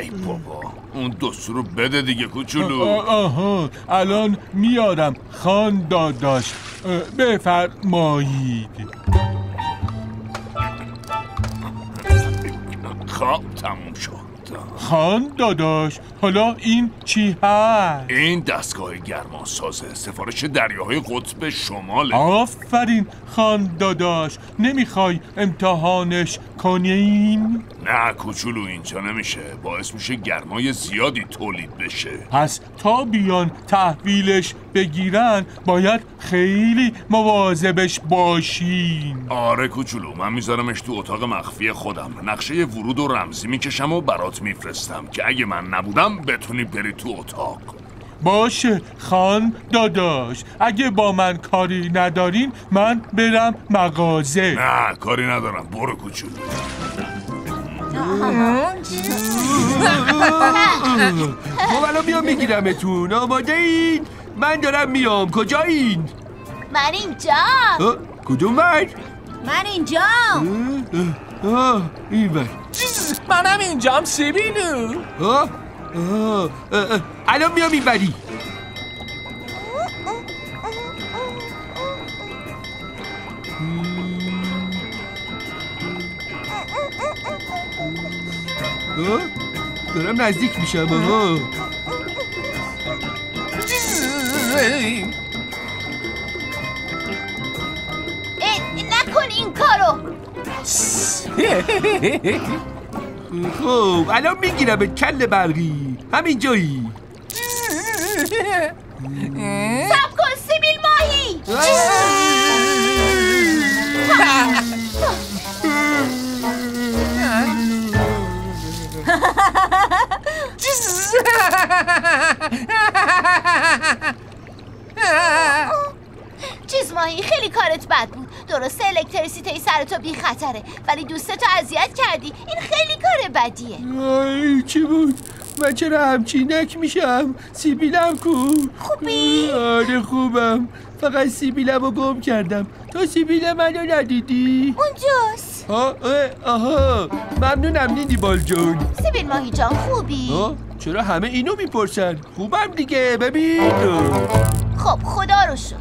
ای بابا اون دوست رو بده دیگه کوچولو. آها الان میارم خان داداش، بفرمایید. خواب تموم شد خان داداش. حالا این چی هست؟ این دستگاه گرماسازه، سفارش دریاهای قطب شماله. آفرین خان داداش، نمیخوای امتحانش کنیم؟ نه کوچولو اینجا نمیشه، باعث میشه گرمای زیادی تولید بشه. پس تا بیان تحویلش بگیرن باید خیلی مواظبش باشین. آره کوچولو، من میذارمش تو اتاق مخفی خودم، نقشه ورود و رمزی میکشم و برات میفرستم که اگه من نبودم بتونی بری تو اتاق. باشه خان داداش، اگه با من کاری ندارین من برم مغازه. نه کاری ندارم، برو کوچولو. خب الان میام میگیرمتون، آماده این؟ من دارم میام، کجایین؟ من اینجا. کدوم ور؟ من اینجا. آه این ور. منم اینجام سیبینو. الان میام این وری. دارم نزدیک میشم. نکن این کارو. خب الان میگیرم به کل برقی، همین جایی. سب کن سیبیل ماهی. چیز ماهی خیلی کارت بد بود. درسته الکتریسیته سرتو بی خطره ولی دوستتو اذیت کردی، این خیلی کار بدیه. آی چی بود؟ من چرا همچینک میشم؟ سیبیلم کو؟ خوبی؟ آره خوبم، فقط سیبیلم رو گم کردم. تو سیبیل منو ندیدی؟ اونجاست. آها ممنونم نیدی بال جون. سیبیل ماهی جان خوبی؟ چرا همه اینو میپرسن؟ خوبم دیگه ببین. خب خدا رو شکر.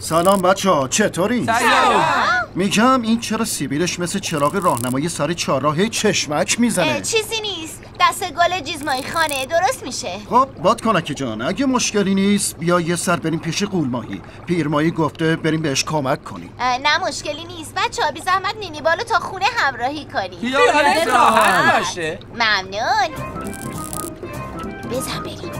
سلام بچه ها، چطوری؟ سلام. میگم این چرا سیبیلش مثل چراغ راهنمایی سر چهارراه چشمک میزنه؟ چیزی نیست، دست گل جیزمایی خانه درست میشه. خب بادکنک جان اگه مشکلی نیست بیا یه سر بریم پیش قولماهی، پیرماهی گفته بریم بهش کمک کنیم. نه مشکلی نیست بچه ها، بی زحمت نینی بالو تا خونه همراهی کنیم. خیالت راحت باشه. ممنون. بزن بریم.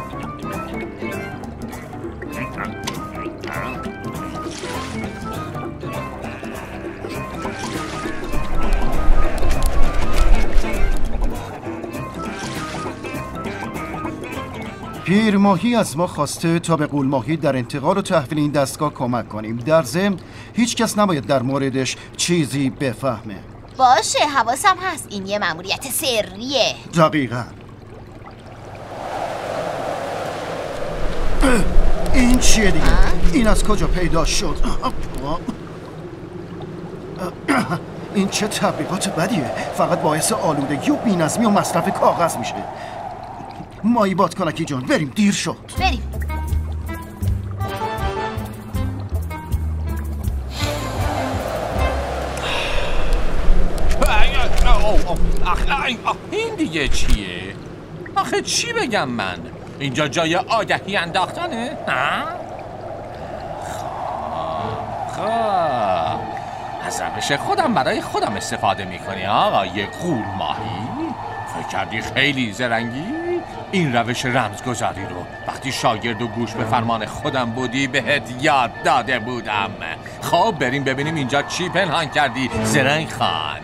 پیر ماهی از ما خواسته تا به قول ماهی در انتقال و تحویل این دستگاه کمک کنیم، در ضمن هیچ کس نباید در موردش چیزی بفهمه. باشه حواسم هست، این یه مأموریت سریه. دقیقاً. این چیه دیگه؟ این از کجا پیدا شد؟ این چه تبلیغات بدیه. فقط باعث آلودگی و بی‌نظمی و مصرف کاغذ میشه. مایی بادکنکی جان بریم، دیر شد. بریم. آخ این دیگه چیه؟ آخه چی بگم من؟ اینجا جای آگهی انداختنه؟ ها؟ خب از روش خودم برای خودم استفاده میکنی آقای قول ماهی؟ فکر کردی خیلی زرنگی؟ این روش رمزگذاری رو وقتی شاگرد و گوش به فرمان خودم بودی بهت یاد داده بودم. خب بریم ببینیم اینجا چی پنهان کردی زرنگ خان.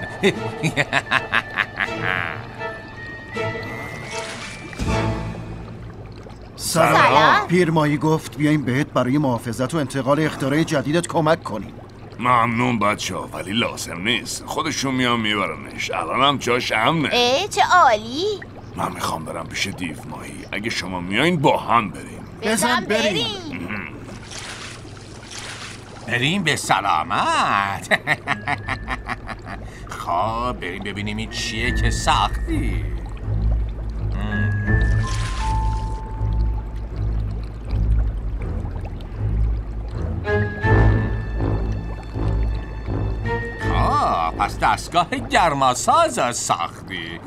سلام. پیرمایی گفت بیایم بهت برای محافظت و انتقال اختراع جدیدت کمک کنیم. ممنون بچه ها ولی لازم نیست، خودشون میان میبرنش، الانم جاش امنه. ای چه عالی. من میخوام برم پیش دیو ماهی، اگه شما میایین با هم بریم. بزن بریم. بریم به سلامت. خب بریم ببینیم این چیه که ساختی. پس دستگاه گرماساز ساختی.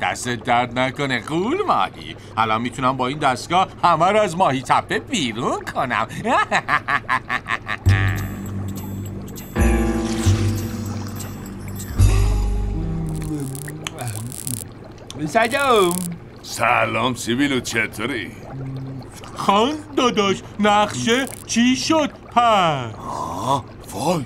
دست درد نکنه قول ماهی، الان میتونم با این دستگاه همه رو از ماهی تپه بیرون کنم. سلام. سلام سیبیلو چطوری؟ خان داداش نقشه چی شد پس؟ وای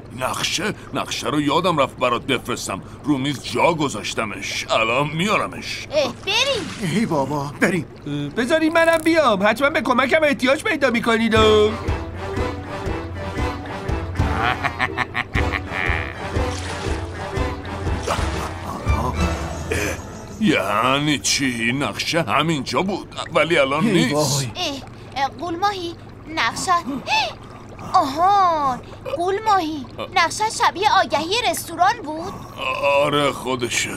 نقشه رو یادم رفت برات بفرستم، رو میز جا گذاشتمش، الان میارمش. بریم. ای بابا بریم. بذارین منم بیام، حتما به کمکم احتیاج پیدا میکنید. یعنی چی؟ نقشه همینجا بود ولی الان نیست. قول ماهی نقشه. آها قول ماهی نقشه شبیه آگهی رستوران بود؟ آره خودشه.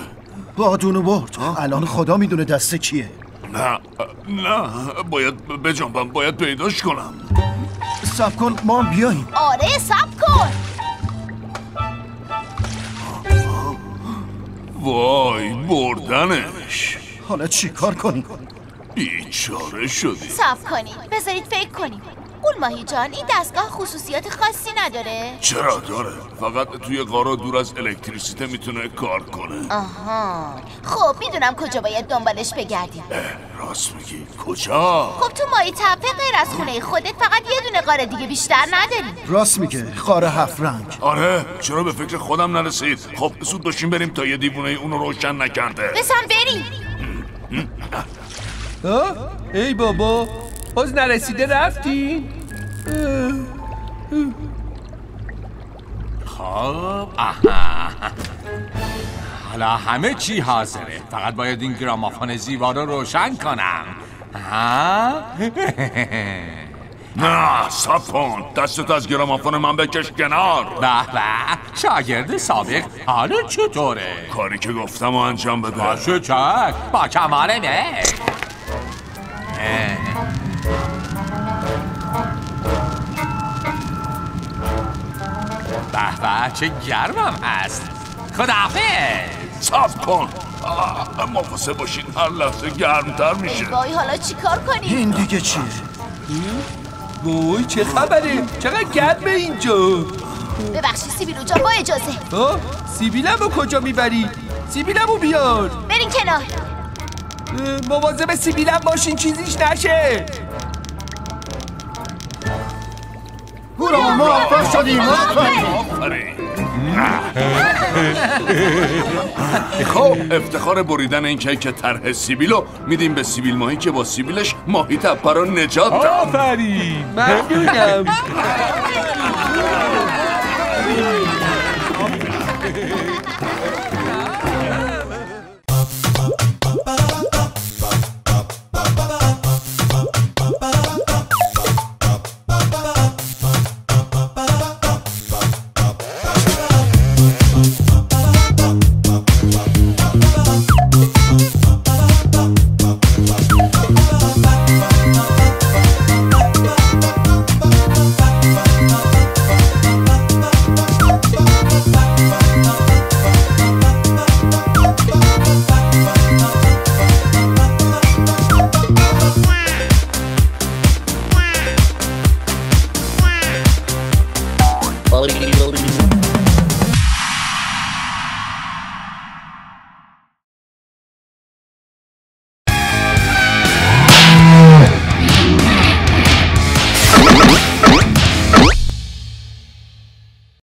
بادونو برد. الان خدا میدونه دسته کیه. نه باید بجنبم، باید پیداش کنم. صبر کن ما بیاییم. آره صبر کن. وای بردنش. حالا چی کار کنیم؟ بیچاره شدیم. صبر کنیم بذارید فکر کنیم. قول ماهی جان این دستگاه خصوصیات خاصی نداره؟ چرا داره، فقط توی غارا دور از الکتریسیته میتونه کار کنه. آها خب میدونم کجا باید دنبالش بگردیم. راست میگی کجا؟ خب تو ماهی تپه غیر از خونه خودت فقط یه دونه غار دیگه بیشتر نداری. راست میگه غار هفت رنگ. آره چرا به فکر خودم نرسید. خب زود باشیم بریم تا یه دیوونه اونو روشن نکرده. بسن بریم. ای بابا باز نرسیده رفتین؟ خب حالا همه چی حاضره، فقط باید این گرامافون زیبا رو روشن کنم. نه صفون دستت از گرامافون من بکش کنار. به به شاگرد سابق حالا چطوره؟ کاری که گفتم انجام بده. باشه چک با کماره نه. به چه گرمم هست. خداحافظ. صاف کن مفاسه باشین هر لحظه گرمتر میشه. وای حالا چیکار کنیم؟ این دیگه چیه؟ وای چه خبره چقدر گرمه اینجا. ببخشی سیبیلو جا با اجازه. سیبیلمو کجا میبری؟ سیبیلمو بیار. برین کنار. مواظب سیبیلم باشین چیزیش نشه. برو موفق شدیم. خب افتخار بریدن این کیک طرح سیبیلو میدیم به سیبیل ماهی که با سیبیلش ماهی تپه رو نجات داد. آفرین ممنونم.